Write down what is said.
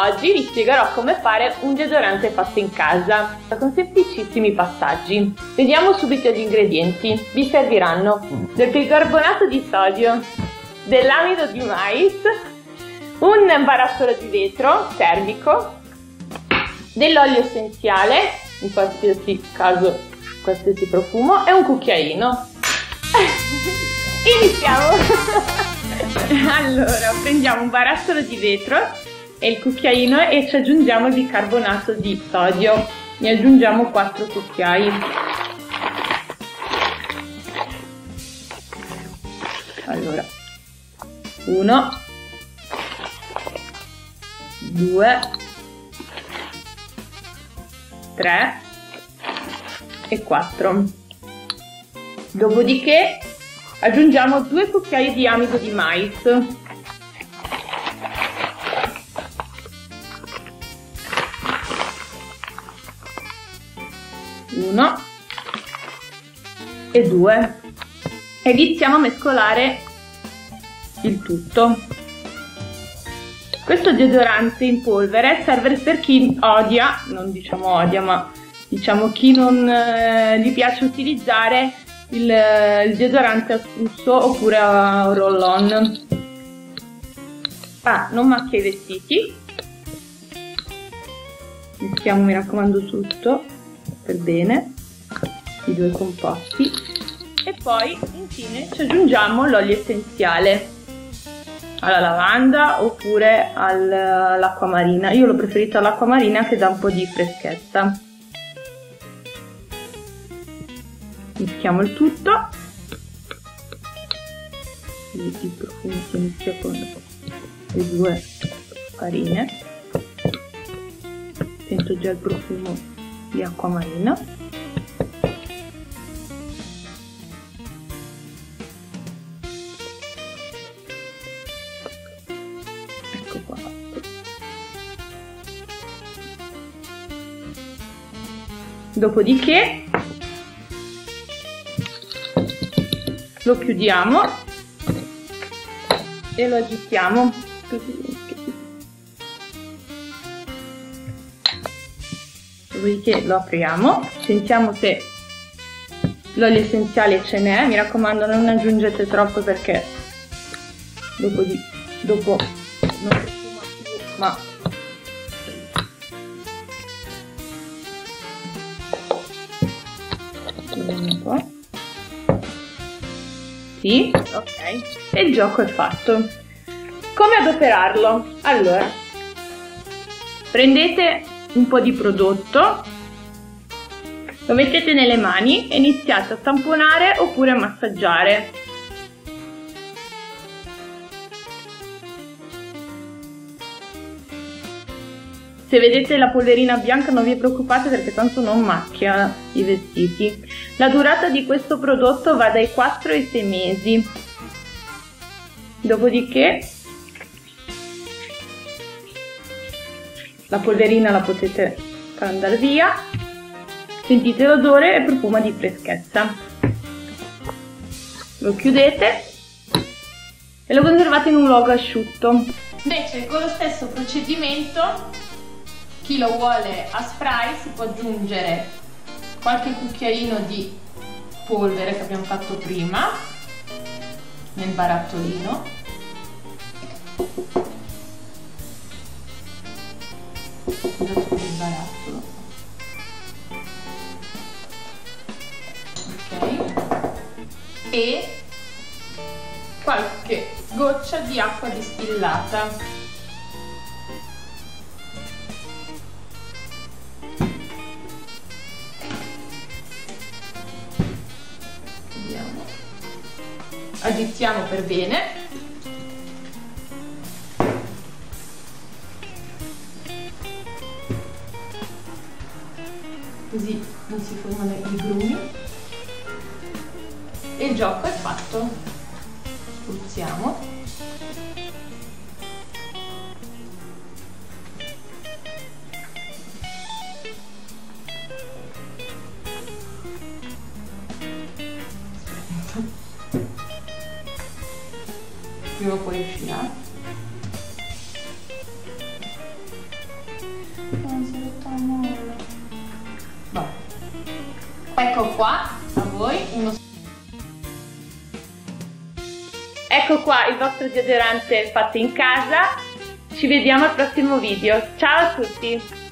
Oggi vi spiegherò come fare un deodorante fatto in casa con semplicissimi passaggi. Vediamo subito gli ingredienti. Vi serviranno del bicarbonato di sodio, dell'amido di mais, un barattolo di vetro termico, dell'olio essenziale, in qualsiasi caso qualsiasi profumo, e un cucchiaino. Iniziamo! Allora, prendiamo un barattolo di vetro e il cucchiaino e ci aggiungiamo il bicarbonato di sodio. Ne aggiungiamo 4 cucchiai. Allora, 1, 2, 3 e 4. Dopodiché aggiungiamo 2 cucchiai di amido di mais. Uno e due. E iniziamo a mescolare il tutto. Questo deodorante in polvere serve per chi odia, non diciamo odia, ma diciamo chi non gli piace utilizzare il deodorante a spruzzo oppure a roll-on. Non macchia i vestiti. Mettiamo, mi raccomando, tutto per bene i 2 composti e poi infine ci aggiungiamo l'olio essenziale alla lavanda oppure all'acqua marina. Io l'ho preferito all'acqua marina che dà un po' di freschezza. Mettiamo il tutto, il profumo si inizia con le 2 farine, sento già il profumo di acqua marina, ecco qua fatto. Dopodiché lo chiudiamo e lo agitiamo così. Dopodiché lo apriamo, sentiamo se l'olio essenziale ce n'è. Mi raccomando, non aggiungete troppo perché dopo non profuma più, ma vediamo un po'. Sì, ok, e il gioco è fatto. Come adoperarlo? Allora, prendete un po' di prodotto, lo mettete nelle mani e iniziate a tamponare oppure a massaggiare. Se vedete la polverina bianca non vi preoccupate perché tanto non macchia i vestiti. La durata di questo prodotto va dai 4 ai 6 mesi. Dopodiché la polverina la potete far andare via. Sentite l'odore e profuma di freschezza. Lo chiudete e lo conservate in un luogo asciutto. Invece con lo stesso procedimento, chi lo vuole a spray si può aggiungere qualche cucchiaino di polvere che abbiamo fatto prima nel barattolino e qualche goccia di acqua distillata. Agitiamo per bene così non si formano i grumi e il gioco è fatto. Spruzziamo prima o poi uscirà. Ecco qua a voi uno. Ecco qua il vostro deodorante fatto in casa. Ci vediamo al prossimo video. Ciao a tutti!